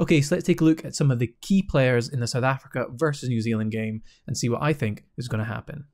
Okay, so let's take a look at some of the key players in the South Africa versus New Zealand game and see what I think is going to happen.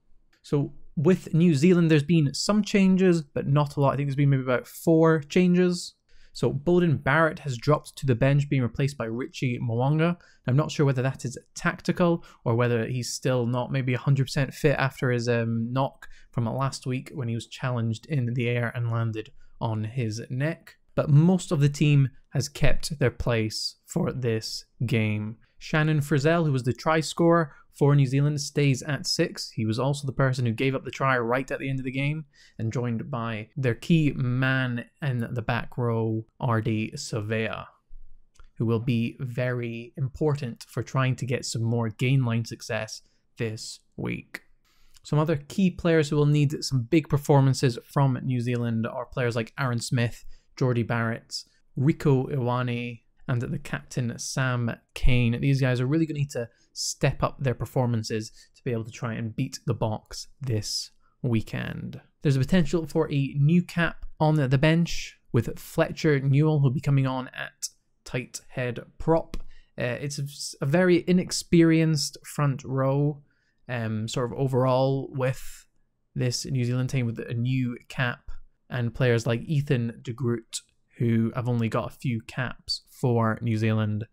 So with New Zealand, there's been some changes, but not a lot. I think there's been maybe about 4 changes. So Beauden Barrett has dropped to the bench, being replaced by Richie Mo'unga. I'm not sure whether that is tactical or whether he's still not maybe 100% fit after his knock from last week when he was challenged in the air and landed on his neck. But most of the team has kept their place for this game. Shannon Frizzell, who was the try scorer for New Zealand, stays at 6. He was also the person who gave up the try right at the end of the game, and joined by their key man in the back row, Ardie Savea, who will be very important for trying to get some more gain line success this week. Some other key players who will need some big performances from New Zealand are players like Aaron Smith, Jordy Barrett, Rico Iwani, and the captain Sam Cane. These guys are really going to need to step up their performances to be able to try and beat the Boks this weekend. There's a potential for a new cap on the bench with Fletcher Newell, who'll be coming on at tight head prop. It's a very inexperienced front row, sort of overall, with this New Zealand team with a new cap, and players like Ethan DeGroot, who have only got a few caps for New Zealand,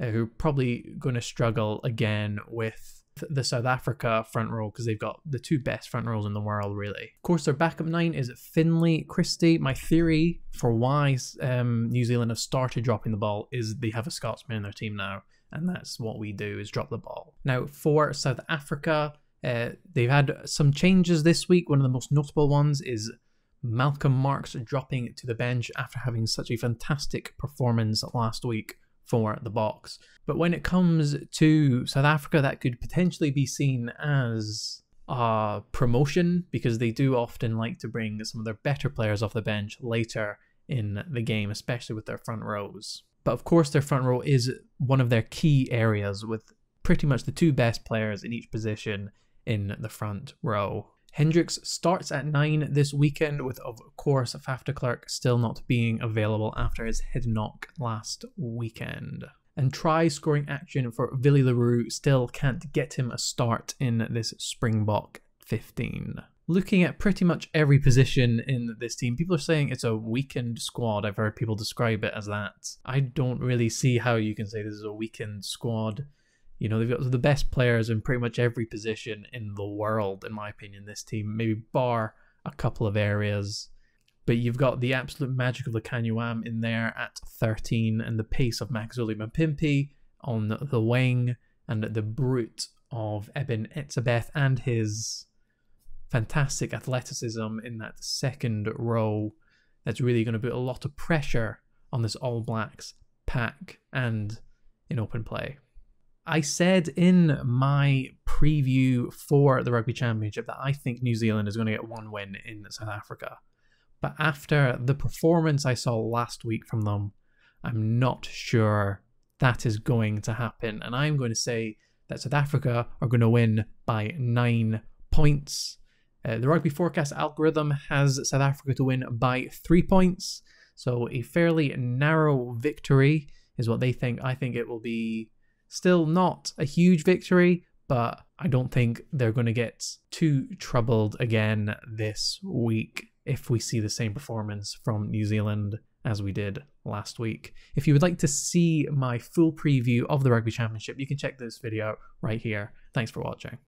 who are probably going to struggle again with the South Africa front row, because they've got the 2 best front rows in the world, really. Of course, their backup 9 is Finlay Christie. My theory for why New Zealand have started dropping the ball is they have a Scotsman in their team now, and that's what we do, is drop the ball. Now, for South Africa, they've had some changes this week. One of the most notable ones is Malcolm Marx dropping to the bench after having such a fantastic performance last week for the Boks. But when it comes to South Africa, that could potentially be seen as a promotion, because they do often like to bring some of their better players off the bench later in the game, especially with their front rows. But of course, their front row is one of their key areas, with pretty much the 2 best players in each position in the front row. Hendricks starts at 9 this weekend, with, of course, Faf de Klerk still not being available after his head knock last weekend. And try scoring action for Willie le Roux still can't get him a start in this Springbok 15. Looking at pretty much every position in this team, people are saying it's a weakened squad. I've heard people describe it as that. I don't really see how you can say this is a weakened squad. You know, they've got the best players in pretty much every position in the world, in my opinion, this team, maybe bar a couple of areas. But you've got the absolute magic of the Kanyuam in there at 13, and the pace of Makazole Mapimpi on the wing, and the brute of Eben Etzebeth and his fantastic athleticism in that second row. That's really going to put a lot of pressure on this All Blacks pack and in open play. I said in my preview for the Rugby Championship that I think New Zealand is going to get 1 win in South Africa. But after the performance I saw last week from them, I'm not sure that is going to happen. And I'm going to say that South Africa are going to win by 9 points. The Rugby Forecast algorithm has South Africa to win by 3 points. So a fairly narrow victory is what they think. I think it will be still not a huge victory, but I don't think they're going to get too troubled again this week if we see the same performance from New Zealand as we did last week. If you would like to see my full preview of the Rugby Championship, you can check this video right here. Thanks for watching.